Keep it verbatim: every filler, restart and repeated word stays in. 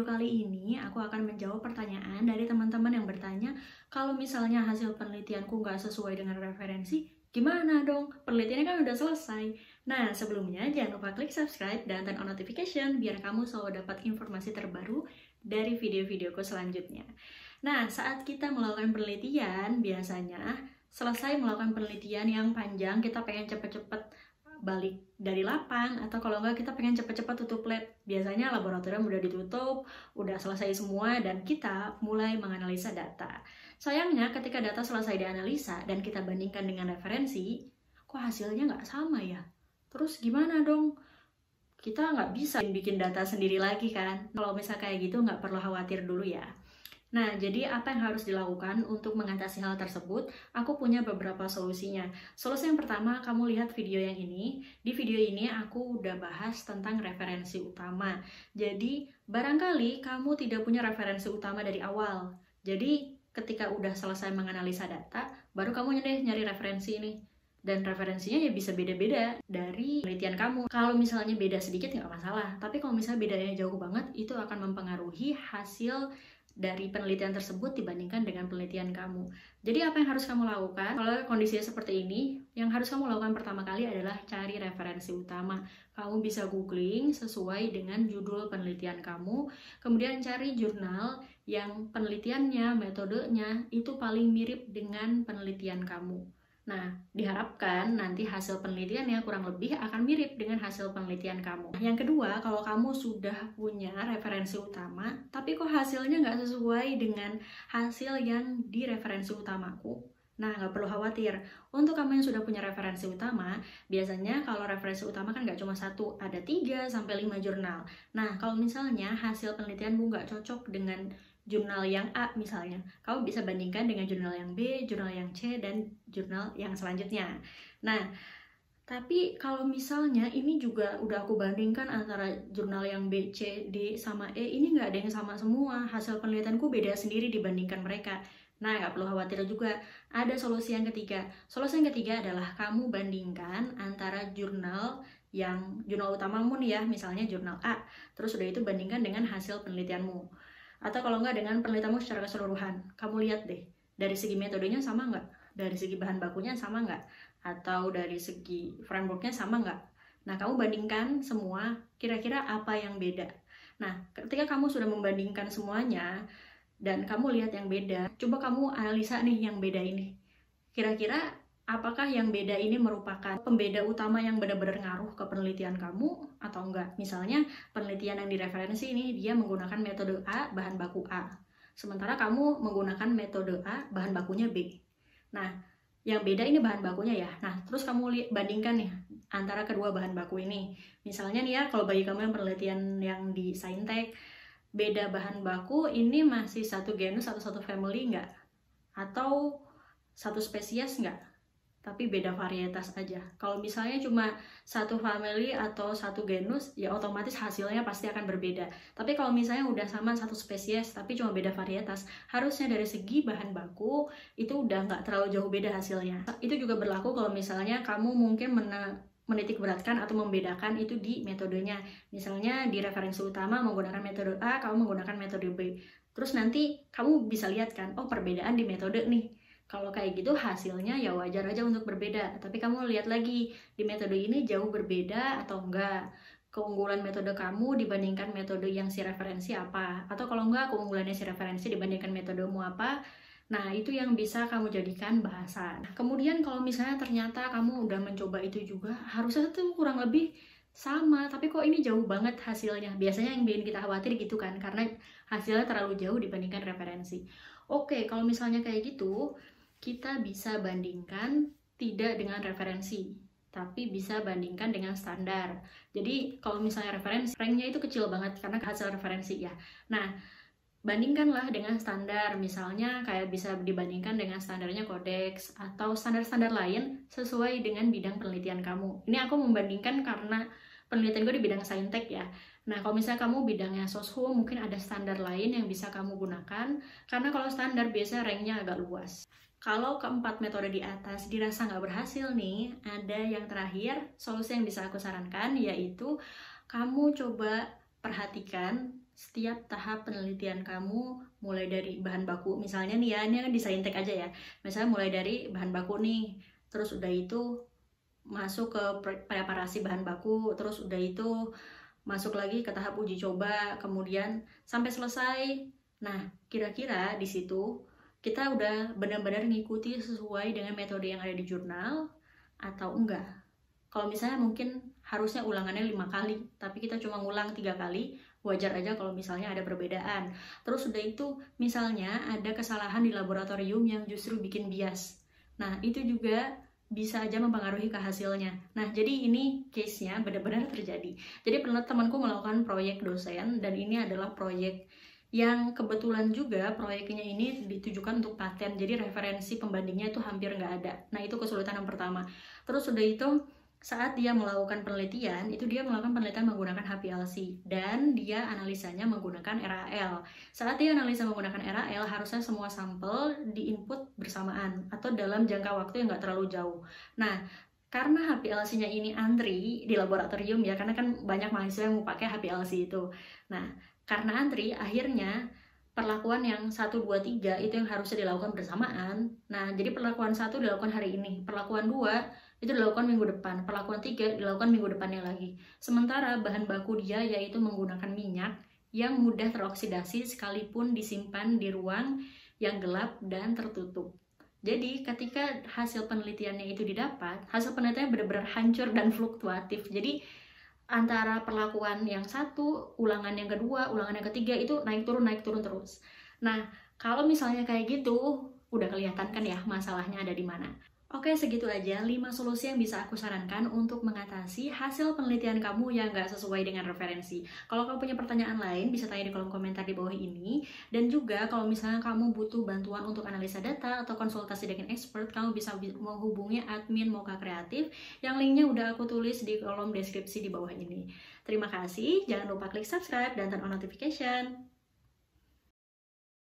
video kali ini aku akan menjawab pertanyaan dari teman-teman yang bertanya, kalau misalnya hasil penelitianku nggak sesuai dengan referensi, gimana dong? Penelitiannya kan udah selesai. Nah, sebelumnya jangan lupa klik subscribe dan turn on notification biar kamu selalu dapat informasi terbaru dari video-videoku selanjutnya. Nah, saat kita melakukan penelitian, biasanya selesai melakukan penelitian yang panjang, kita pengen cepet-cepet balik dari lapang, atau kalau enggak kita pengen cepet-cepet tutup lab. Biasanya laboratorium udah ditutup, udah selesai semua, dan kita mulai menganalisa data. Sayangnya ketika data selesai dianalisa dan kita bandingkan dengan referensi, kok hasilnya nggak sama ya? Terus gimana dong? Kita nggak bisa bikin data sendiri lagi kan? Kalau misalnya kayak gitu nggak perlu khawatir dulu ya. Nah, jadi apa yang harus dilakukan untuk mengatasi hal tersebut? Aku punya beberapa solusinya. Solusi yang pertama, kamu lihat video yang ini. Di video ini aku udah bahas tentang referensi utama. Jadi, barangkali kamu tidak punya referensi utama dari awal. Jadi, ketika udah selesai menganalisa data, baru kamu nyari, nyari referensi ini. Dan referensinya ya bisa beda-beda dari penelitian kamu. Kalau misalnya beda sedikit nggak masalah. Tapi kalau misalnya bedanya jauh banget, itu akan mempengaruhi hasil dari penelitian tersebut dibandingkan dengan penelitian kamu. Jadi apa yang harus kamu lakukan kalau kondisinya seperti ini? Yang harus kamu lakukan pertama kali adalah cari referensi utama. Kamu bisa googling sesuai dengan judul penelitian kamu, kemudian cari jurnal yang penelitiannya, metodenya itu paling mirip dengan penelitian kamu. Nah, diharapkan nanti hasil penelitiannya kurang lebih akan mirip dengan hasil penelitian kamu. Yang kedua, kalau kamu sudah punya referensi utama, tapi kok hasilnya nggak sesuai dengan hasil yang di referensi utamaku? Nah, nggak perlu khawatir. Untuk kamu yang sudah punya referensi utama, biasanya kalau referensi utama kan nggak cuma satu, ada tiga sampai lima jurnal. Nah, kalau misalnya hasil penelitianmu nggak cocok dengan jurnal yang A misalnya, kamu bisa bandingkan dengan jurnal yang B, jurnal yang C, dan jurnal yang selanjutnya. Nah, tapi kalau misalnya ini juga udah aku bandingkan antara jurnal yang B, C, D, sama E, ini nggak ada yang sama semua, hasil penelitianku beda sendiri dibandingkan mereka. Nah, nggak perlu khawatir juga, ada solusi yang ketiga. Solusi yang ketiga adalah kamu bandingkan antara jurnal yang jurnal utamamu nih ya, misalnya jurnal A, terus udah itu bandingkan dengan hasil penelitianmu. Atau kalau nggak dengan penelitianmu secara keseluruhan, kamu lihat deh, dari segi metodenya sama nggak? Dari segi bahan bakunya sama nggak? Atau dari segi frameworknya sama nggak? Nah, kamu bandingkan semua, kira-kira apa yang beda? Nah, ketika kamu sudah membandingkan semuanya, dan kamu lihat yang beda, coba kamu analisa nih yang beda ini. Kira-kira apakah yang beda ini merupakan pembeda utama yang benar-benar ngaruh ke penelitian kamu atau enggak? Misalnya, penelitian yang direferensi ini dia menggunakan metode A, bahan baku A. Sementara kamu menggunakan metode A, bahan bakunya B. Nah, yang beda ini bahan bakunya ya. Nah, terus kamu bandingkan nih antara kedua bahan baku ini. Misalnya nih ya, kalau bagi kamu yang penelitian yang di Saintek, beda bahan baku ini masih satu genus atau satu family enggak? Atau satu spesies enggak? Tapi beda varietas aja. Kalau misalnya cuma satu family atau satu genus, ya otomatis hasilnya pasti akan berbeda. Tapi kalau misalnya udah sama satu spesies, tapi cuma beda varietas, harusnya dari segi bahan baku, itu udah nggak terlalu jauh beda hasilnya. Itu juga berlaku kalau misalnya kamu mungkin mena menitik beratkan atau membedakan itu di metodenya. Misalnya di referensi utama menggunakan metode A, kamu menggunakan metode B. Terus nanti kamu bisa lihat kan, oh perbedaan di metode nih. Kalau kayak gitu hasilnya ya wajar aja untuk berbeda, tapi kamu lihat lagi di metode ini jauh berbeda atau enggak. Keunggulan metode kamu dibandingkan metode yang si referensi apa, atau kalau enggak keunggulannya si referensi dibandingkan metodemu apa. Nah, itu yang bisa kamu jadikan bahasan. Kemudian kalau misalnya ternyata kamu udah mencoba itu juga, harusnya tuh kurang lebih sama, tapi kok ini jauh banget hasilnya. Biasanya yang bikin kita khawatir gitu kan, karena hasilnya terlalu jauh dibandingkan referensi. Oke, kalau misalnya kayak gitu, kita bisa bandingkan tidak dengan referensi, tapi bisa bandingkan dengan standar. Jadi kalau misalnya referensi, ranknya itu kecil banget karena hasil referensi ya. Nah, bandingkanlah dengan standar, misalnya kayak bisa dibandingkan dengan standarnya Codex atau standar-standar lain sesuai dengan bidang penelitian kamu. Ini aku membandingkan karena penelitian gue di bidang Saintek ya. Nah, kalau misalnya kamu bidangnya soshum, mungkin ada standar lain yang bisa kamu gunakan, karena kalau standar biasanya ranknya agak luas. Kalau keempat metode di atas dirasa nggak berhasil nih, ada yang terakhir, solusi yang bisa aku sarankan, yaitu kamu coba perhatikan setiap tahap penelitian kamu, mulai dari bahan baku, misalnya nih ya, ini desain tag aja ya, misalnya mulai dari bahan baku nih, terus udah itu masuk ke preparasi bahan baku, terus udah itu masuk lagi ke tahap uji coba, kemudian sampai selesai. Nah, kira-kira di situ kita udah benar-benar ngikuti sesuai dengan metode yang ada di jurnal atau enggak. Kalau misalnya mungkin harusnya ulangannya lima kali, tapi kita cuma ngulang tiga kali, wajar aja kalau misalnya ada perbedaan. Terus udah itu misalnya ada kesalahan di laboratorium yang justru bikin bias. Nah, itu juga bisa aja mempengaruhi ke hasilnya. Nah, jadi ini case-nya benar-benar terjadi. Jadi pernah temanku melakukan proyek dosen, dan ini adalah proyek yang kebetulan juga proyeknya ini ditujukan untuk paten, jadi referensi pembandingnya itu hampir nggak ada. Nah, itu kesulitan yang pertama. Terus sudah itu saat dia melakukan penelitian, itu dia melakukan penelitian menggunakan H P L C dan dia analisanya menggunakan R A L. Saat dia analisa menggunakan R A L, harusnya semua sampel diinput bersamaan atau dalam jangka waktu yang nggak terlalu jauh. Nah, karena H P L C-nya ini antri di laboratorium ya, karena kan banyak mahasiswa yang mau pakai H P L C itu. Nah, karena antri, akhirnya perlakuan yang satu, dua, tiga itu yang harusnya dilakukan bersamaan. Nah, jadi perlakuan satu dilakukan hari ini, perlakuan dua itu dilakukan minggu depan, perlakuan tiga dilakukan minggu depannya lagi. Sementara bahan baku dia yaitu menggunakan minyak yang mudah teroksidasi sekalipun disimpan di ruang yang gelap dan tertutup. Jadi ketika hasil penelitiannya itu didapat, hasil penelitiannya benar-benar hancur dan fluktuatif. Jadi antara perlakuan yang satu, ulangan yang kedua, ulangan yang ketiga itu naik turun, naik turun terus. Nah, kalau misalnya kayak gitu, udah kelihatan kan ya masalahnya ada di mana. Oke, segitu aja lima solusi yang bisa aku sarankan untuk mengatasi hasil penelitian kamu yang nggak sesuai dengan referensi. Kalau kamu punya pertanyaan lain, bisa tanya di kolom komentar di bawah ini. Dan juga kalau misalnya kamu butuh bantuan untuk analisa data atau konsultasi dengan expert, kamu bisa menghubungi admin Moka Creative yang linknya udah aku tulis di kolom deskripsi di bawah ini. Terima kasih, jangan lupa klik subscribe dan turn on notification.